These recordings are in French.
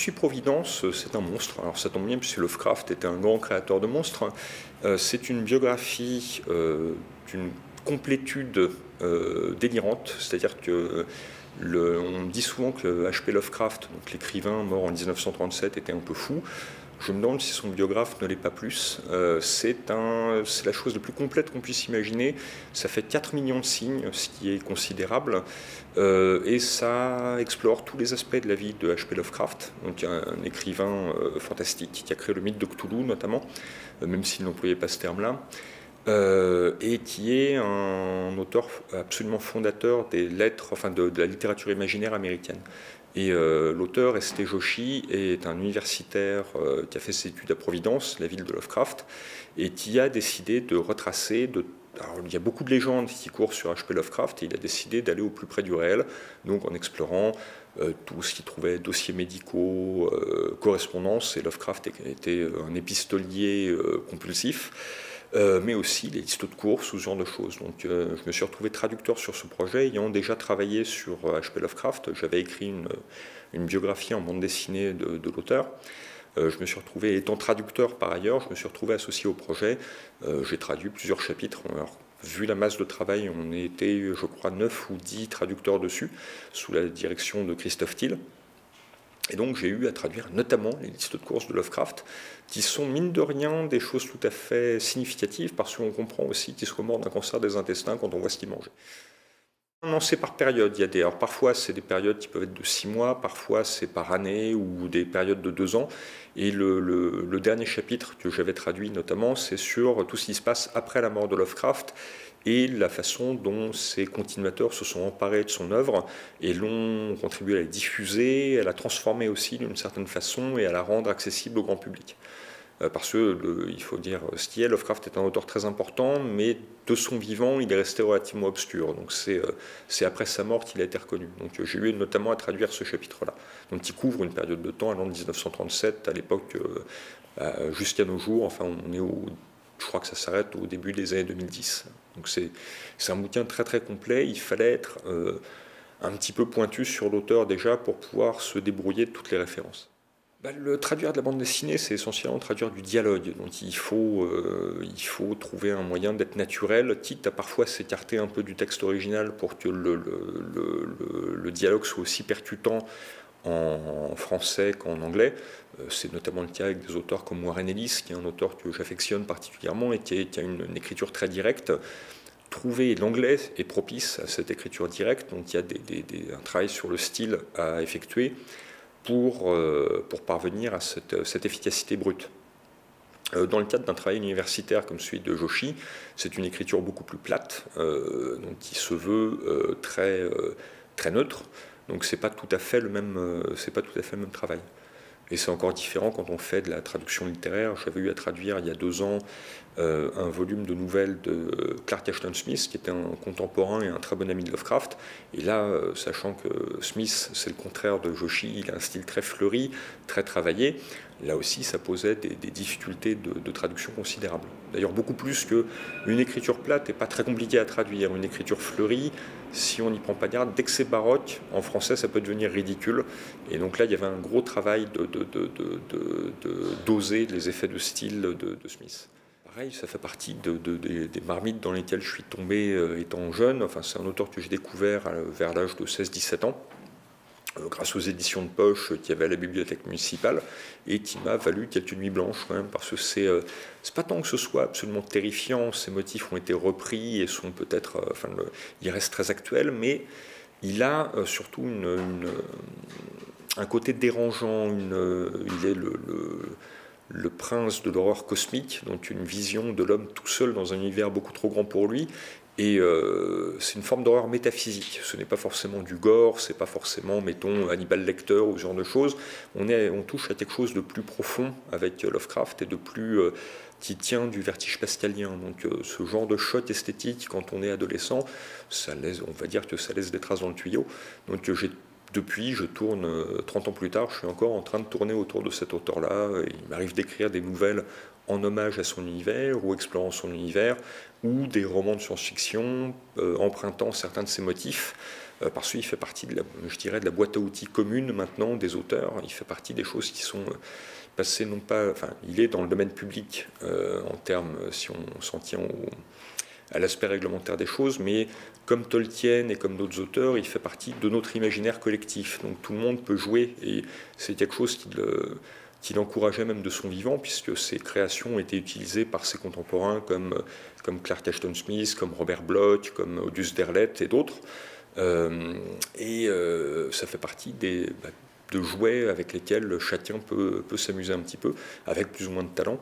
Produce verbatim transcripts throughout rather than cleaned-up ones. Souci-providence, c'est un monstre. Alors ça tombe bien puisque Lovecraft était un grand créateur de monstres. Euh, c'est une biographie euh, d'une complétude euh, délirante, c'est-à-dire que le, on dit souvent que H P Lovecraft, donc l'écrivain mort en mille neuf cent trente-sept, était un peu fou. Je me demande si son biographe ne l'est pas plus. Euh, c'est un, c'est la chose la plus complète qu'on puisse imaginer. Ça fait quatre millions de signes, ce qui est considérable. Euh, et ça explore tous les aspects de la vie de H P Lovecraft, donc un écrivain euh, fantastique qui a créé le mythe de Cthulhu notamment, euh, même s'il n'employait pas ce terme-là. Euh, et qui est un auteur absolument fondateur des lettres, enfin de, de la littérature imaginaire américaine. Et euh, l'auteur S T Joshi est un universitaire euh, qui a fait ses études à Providence, la ville de Lovecraft, et qui a décidé de retracer de... Alors, il y a beaucoup de légendes qui courent sur H P Lovecraft et il a décidé d'aller au plus près du réel, donc en explorant euh, tout ce qu'il trouvait, dossiers médicaux, euh, correspondances, et Lovecraft était un épistolier euh, compulsif. Euh, mais aussi les listes de courses ou ce genre de choses. Donc, euh, je me suis retrouvé traducteur sur ce projet, ayant déjà travaillé sur H P Lovecraft. J'avais écrit une, une biographie en bande dessinée de, de l'auteur. Euh, je me suis retrouvé, étant traducteur par ailleurs, je me suis retrouvé associé au projet. Euh, J'ai traduit plusieurs chapitres. Alors, vu la masse de travail, on était, je crois, neuf ou dix traducteurs dessus, sous la direction de Christophe Thiel. Et donc j'ai eu à traduire notamment les listes de courses de Lovecraft, qui sont mine de rien des choses tout à fait significatives, parce qu'on comprend aussi qu'il soit mort d'un cancer des intestins quand on voit ce qu'il mangeait. Non, c'est par période. Il y a des... Alors, parfois c'est des périodes qui peuvent être de six mois, parfois c'est par année ou des périodes de deux ans. Et le, le, le dernier chapitre que j'avais traduit notamment, c'est sur tout ce qui se passe après la mort de Lovecraft, et la façon dont ses continuateurs se sont emparés de son œuvre et l'ont contribué à la diffuser, à la transformer aussi d'une certaine façon et à la rendre accessible au grand public. Euh, parce que, le, il faut dire ce qui est, Lovecraft est un auteur très important, mais de son vivant, il est resté relativement obscur. Donc c'est euh, après sa mort qu'il a été reconnu. Donc euh, j'ai eu notamment à traduire ce chapitre-là, donc qui couvre une période de temps allant de mille neuf cent trente-sept à l'époque euh, jusqu'à nos jours. Enfin, on est au... Je crois que ça s'arrête au début des années deux mille dix. Donc c'est un bouquin très très complet. Il fallait être euh, un petit peu pointu sur l'auteur déjà pour pouvoir se débrouiller de toutes les références. Bah, le traduire de la bande dessinée, c'est essentiellement traduire du dialogue. Donc il faut, euh, il faut trouver un moyen d'être naturel, quitte à parfois s'écarter un peu du texte original pour que le, le, le, le dialogue soit aussi percutant en français qu'en anglais. C'est notamment le cas avec des auteurs comme Warren Ellis, qui est un auteur que j'affectionne particulièrement et qui, est, qui a une, une écriture très directe. Trouver l'anglais est propice à cette écriture directe, donc il y a des, des, des, un travail sur le style à effectuer pour, euh, pour parvenir à cette, cette efficacité brute. Dans le cadre d'un travail universitaire comme celui de Joshi, c'est une écriture beaucoup plus plate, euh, donc qui se veut euh, très, euh, très neutre. Donc c'est pas tout à fait le même, c'est pas tout à fait le même travail. Et c'est encore différent quand on fait de la traduction littéraire. J'avais eu à traduire il y a deux ans euh, un volume de nouvelles de Clark Ashton Smith, qui était un contemporain et un très bon ami de Lovecraft. Et là, euh, sachant que Smith, c'est le contraire de Joshi, il a un style très fleuri, très travaillé. Là aussi, ça posait des, des difficultés de, de traduction considérables. D'ailleurs, beaucoup plus qu'une écriture plate n'est pas très compliquée à traduire. Une écriture fleurie, si on n'y prend pas garde, dès que c'est baroque, en français, ça peut devenir ridicule. Et donc là, il y avait un gros travail de... de De, de, de, de doser les effets de style de, de Smith. Pareil, ça fait partie de, de, de, des marmites dans lesquelles je suis tombé euh, étant jeune. Enfin, c'est un auteur que j'ai découvert euh, vers l'âge de seize dix-sept ans, euh, grâce aux éditions de poche euh, qu'il y avait à la bibliothèque municipale, et qui m'a valu quelques nuits blanches quand même, parce que c'est euh, pas tant que ce soit absolument terrifiant. Ces motifs ont été repris et sont peut-être... Euh, enfin, le, il reste très actuel, mais il a euh, surtout une... une euh, un côté dérangeant. Une, il est le, le, le prince de l'horreur cosmique, donc une vision de l'homme tout seul dans un univers beaucoup trop grand pour lui, et euh, c'est une forme d'horreur métaphysique. Ce n'est pas forcément du gore, c'est pas forcément, mettons, Hannibal Lecter ou ce genre de choses. On, est, on touche à quelque chose de plus profond avec Lovecraft et de plus... Euh, qui tient du vertige pascalien. Donc euh, ce genre de choc esthétique, quand on est adolescent, ça laisse, on va dire que ça laisse des traces dans le tuyau. Donc euh, j'ai Depuis, je tourne, trente ans plus tard, je suis encore en train de tourner autour de cet auteur-là. Il m'arrive d'écrire des nouvelles en hommage à son univers ou explorant son univers, ou des romans de science-fiction, euh, empruntant certains de ses motifs. euh, parce qu'il fait partie, de la, je dirais, de la boîte à outils commune maintenant des auteurs. Il fait partie des choses qui sont passées non pas... Enfin, il est dans le domaine public euh, en termes, si on s'en tient au... à l'aspect réglementaire des choses, mais comme Tolkien et comme d'autres auteurs, il fait partie de notre imaginaire collectif. Donc tout le monde peut jouer, et c'est quelque chose qu'il qu'il encourageait même de son vivant, puisque ses créations ont été utilisées par ses contemporains comme, comme Clark Ashton Smith, comme Robert Bloch, comme Auguste Derleth et d'autres. Euh, et euh, ça fait partie des... Bah, de jouets avec lesquels chacun peut, peut s'amuser un petit peu, avec plus ou moins de talent.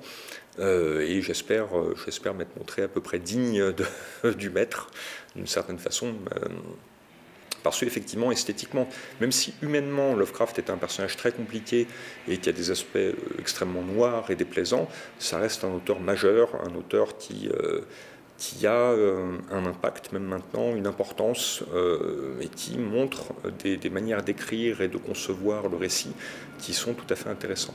Euh, et j'espère j'espère m'être montré à peu près digne de, du maître, d'une certaine façon, euh, parce qu'effectivement, esthétiquement, même si humainement, Lovecraft est un personnage très compliqué et qui a des aspects extrêmement noirs et déplaisants, ça reste un auteur majeur, un auteur qui... Euh, qui a euh, un impact, même maintenant, une importance, euh, et qui montre des, des manières d'écrire et de concevoir le récit qui sont tout à fait intéressantes.